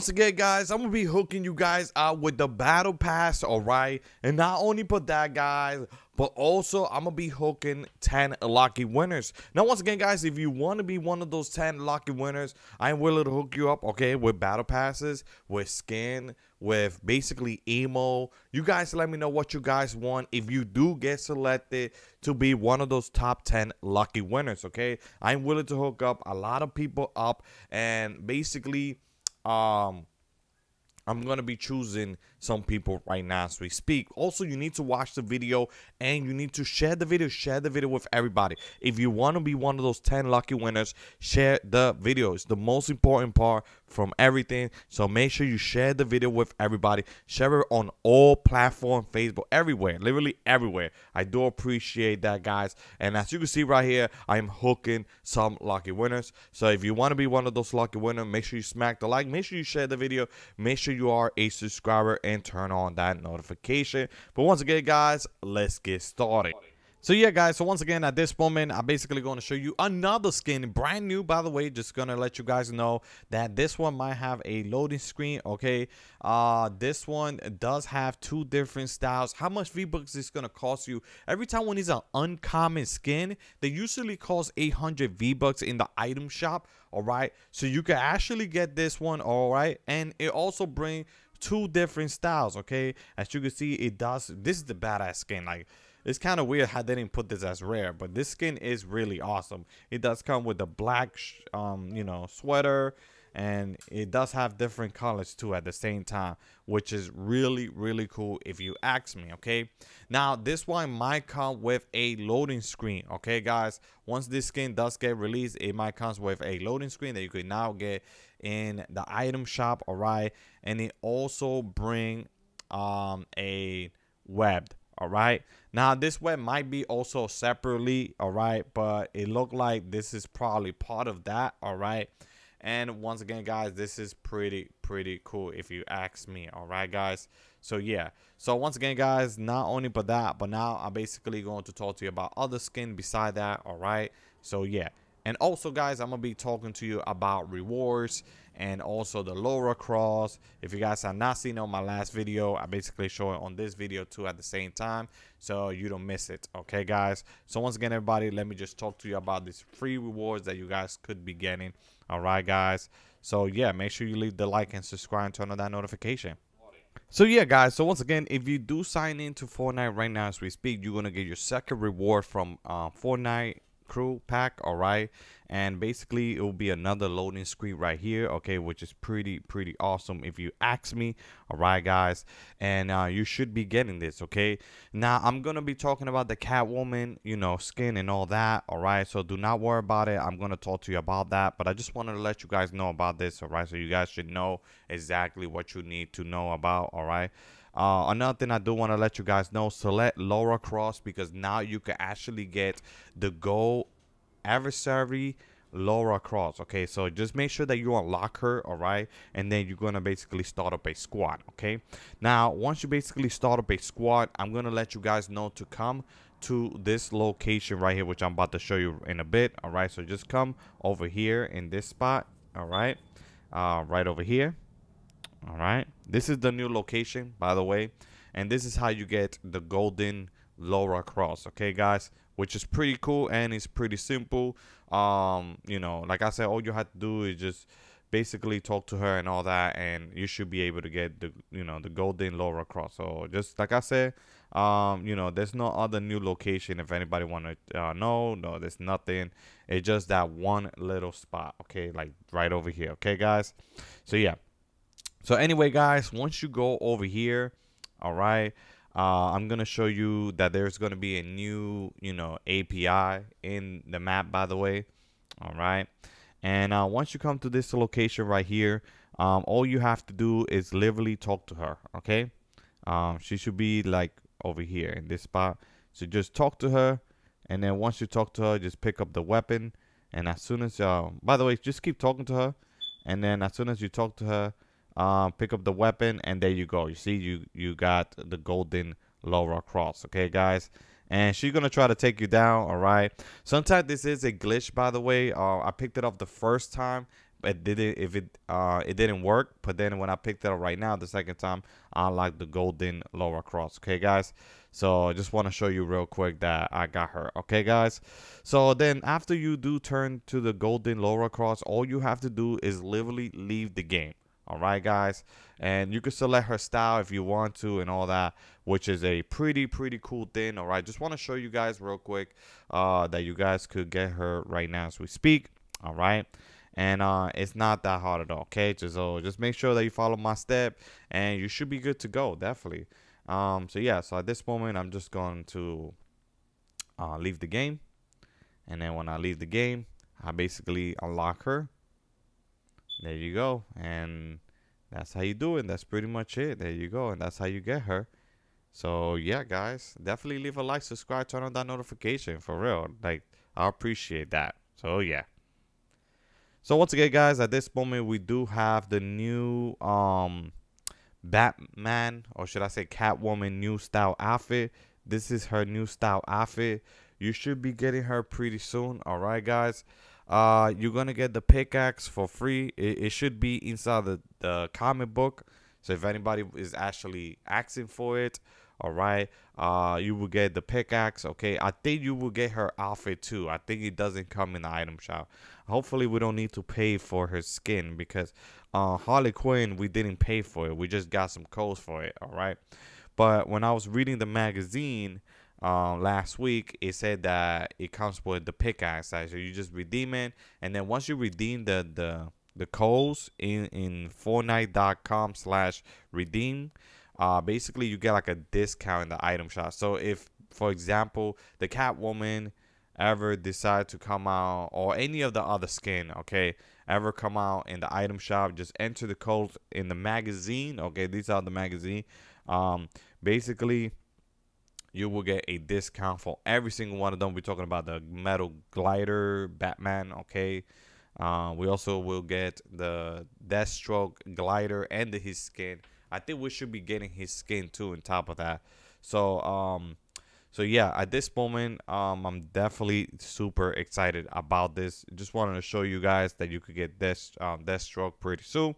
once again, guys, I'm gonna be hooking you guys out with the battle pass, all right? And not only put that, guys, but also I'm gonna be hooking 10 lucky winners. Now, once again, guys, if you want to be one of those 10 lucky winners, I'm willing to hook you up, okay, with battle passes, with skin, with basically emo. You guys let me know what you guys want if you do get selected to be one of those top 10 lucky winners, okay? I'm willing to hook up a lot of people up, and basically I'm gonna be choosing some people right now as we speak. Also, you need to watch the video and you need to share the video with everybody. If you want to be one of those 10 lucky winners, share the video. It's the most important part from everything, so make sure you share the video with everybody. Share it on all platforms, Facebook, everywhere, literally everywhere. I do appreciate that, guys. And as you can see right here, I'm hooking some lucky winners. So if you want to be one of those lucky winners, make sure you smack the like, make sure you share the video, make sure you are a subscriber, and turn on that notification. But once again, guys, let's get started. So yeah, guys, so once again, at this moment, I'm basically going to show you another skin, brand new, by the way. Just gonna let you guys know that this one might have a loading screen, okay? This one does have two different styles. How much V-Bucks is gonna cost you? Every time when it's an uncommon skin, they usually cost 800 V-Bucks in the item shop, all right? So you can actually get this one, all right? And it also brings two different styles, okay? As you can see, it does. This is the badass skin. Like, it's kind of weird how they didn't put this as rare, but this skin is really awesome. It does come with the black you know, sweater, and it does have different colors too at the same time, which is really cool if you ask me, okay? Now, this one might come with a loading screen, okay, guys? Once this skin does get released, it might come with a loading screen that you can now get in the item shop, all right? And it also bring a web, all right? Now, this web might be also separately, all right, but it looked like this is probably part of that, all right? And once again, guys, this is pretty cool if you ask me, all right, guys? So yeah, so once again, guys, not only but that, but now I'm basically going to talk to you about other skin beside that, all right? So yeah. And also, guys, I'm gonna be talking to you about rewards and also the Laura Cross. If you guys have not seen on my last video, I basically show it on this video too at the same time, so you don't miss it, okay, guys? So once again, everybody, let me just talk to you about these free rewards that you guys could be getting, all right, guys? So yeah, make sure you leave the like and subscribe and turn on that notification. So yeah, guys, so once again, if you do sign into Fortnite right now as we speak, you're gonna get your second reward from Fortnite crew pack, all right? And basically, it will be another loading screen right here, okay, which is pretty awesome if you ask me, all right, guys? And you should be getting this, okay? Now, I'm gonna be talking about the Catwoman, you know, skin and all that, all right? So do not worry about it. I'm gonna talk to you about that, but I just wanted to let you guys know about this, all right? So you guys should know exactly what you need to know about, all right? Another thing I do want to let you guys know, select Laura Cross, because now you can actually get the gold adversary Laura Cross, okay? So just make sure that you unlock her, all right? And then you're gonna basically start up a squad, okay? Now, once you basically start up a squad, I'm gonna let you guys know to come to this location right here, which I'm about to show you in a bit, all right? So just come over here in this spot, all right? Right over here. All right, this is the new location, by the way, and this is how you get the golden Laura Cross, okay, guys, which is pretty cool, and it's pretty simple. You know, like I said, all you have to do is just basically talk to her and all that, and you should be able to get the, you know, the golden Laura Cross. So just like I said, you know, there's no other new location if anybody want to know. No, there's nothing. It's just that one little spot, okay, like right over here, okay, guys? So yeah. So anyway, guys, once you go over here, all right, I'm going to show you that there's going to be a new, you know, API in the map, by the way. All right. And once you come to this location right here, all you have to do is literally talk to her. OK, she should be like over here in this spot. So just talk to her. And then once you talk to her, just pick up the weapon. And as soon as by the way, just keep talking to her. And then as soon as you talk to her, pick up the weapon, and there you go. You see, you got the golden Laura Cross, okay, guys? And she's gonna try to take you down, all right? Sometimes this is a glitch, by the way. I picked it up the first time, it didn't work. But then when I picked it up right now, the second time, I unlocked the golden Laura Cross. Okay, guys. So I just want to show you real quick that I got her. Okay, guys. So then after you do turn to the golden Laura Cross, all you have to do is literally leave the game. All right, guys. And you can select her style if you want to and all that, which is a pretty cool thing. All right. Just want to show you guys real quick that you guys could get her right now as we speak. All right. And it's not that hard at all. Okay. So just make sure that you follow my step and you should be good to go. Definitely. So, yeah. So at this moment, I'm just going to leave the game. And then when I leave the game, I basically unlock her. There you go, and that's how you do it. That's pretty much it. There you go, and that's how you get her. So yeah, guys, definitely leave a like, subscribe, turn on that notification for real. Like, I appreciate that. So yeah. So once again, guys, at this moment we do have the new Batman, or should I say Catwoman, new style outfit. This is her new style outfit. You should be getting her pretty soon. All right, guys. You're gonna get the pickaxe for free. It should be inside the comic book. So if anybody is actually asking for it, all right, you will get the pickaxe. Okay, I think you will get her outfit too. I think it doesn't come in the item shop. Hopefully we don't need to pay for her skin, because Harley Quinn, we didn't pay for it. We just got some codes for it. All right, but when I was reading the magazine last week, it said that it comes with the pickaxe. So you just redeem it, and then once you redeem the codes in Fortnite.com/redeem, basically you get like a discount in the item shop. So if, for example, the Catwoman ever decide to come out, or any of the other skin, okay, ever come out in the item shop, just enter the codes in the magazine. Okay, these are the magazine. Basically, you will get a discount for every single one of them. We're talking about the metal glider Batman, okay? We also will get the Deathstroke glider and his skin. I think we should be getting his skin too on top of that. So, so yeah, at this moment, I'm definitely super excited about this. Just wanted to show you guys that you could get Deathstroke pretty soon.